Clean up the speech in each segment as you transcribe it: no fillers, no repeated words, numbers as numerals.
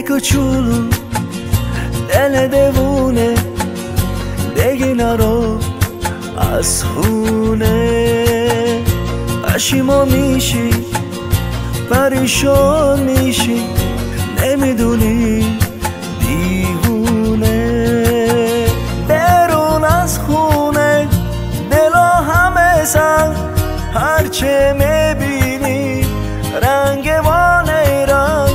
ته کوچولو دل دوونه دیگه نرو از خونه، پشیما میشی پریشان میشی نمیدونی دیوونه. برون از خونه دلا همه سن، هرچه میبینی رنگ وانه رنگ،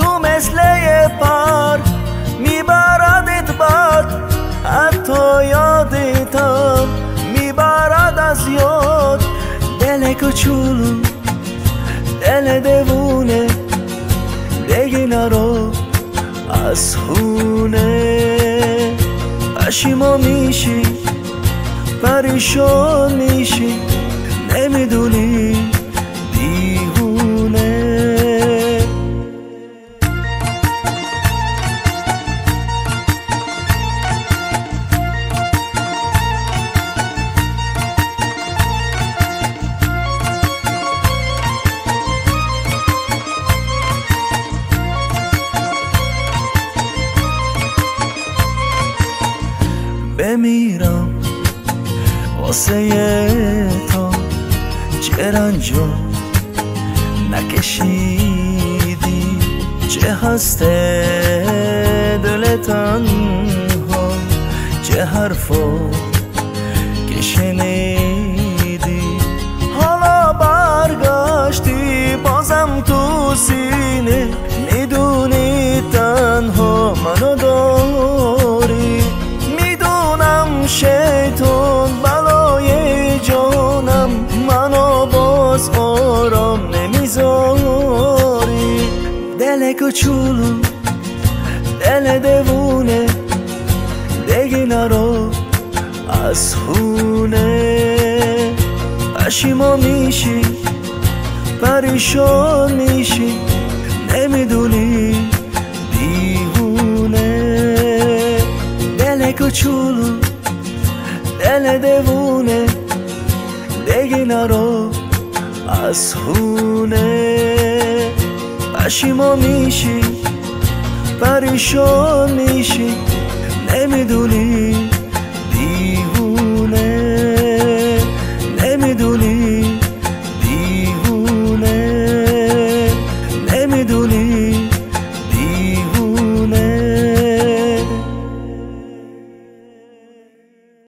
تو مثل یه پار میبردت باد، حتی یادتم میبرد از یاد. دل کوچولو دل دوونه دیگه نرو از خونه، پشیما میشی پریشان میشی نمیدونی دیوونه. بمیرم واسه تو چه رنجو نکشیدی، چه هسته دل تنها، چه حرفو که شنیدی. حالا برگشتی بازم تو سینه، میدونی تنها منو داری. میدونم شیطان بلای جانم، منو باز آرام نمیذاری. دل کوچولو دل دوونه دیگه نرو از خونه، پشیما میشی پریشان میشی نمیدونی دیوونه. دل کوچولو دل دوونه دیگه نرو از خونه، پشیما میشی پریشان میشی نمیدونی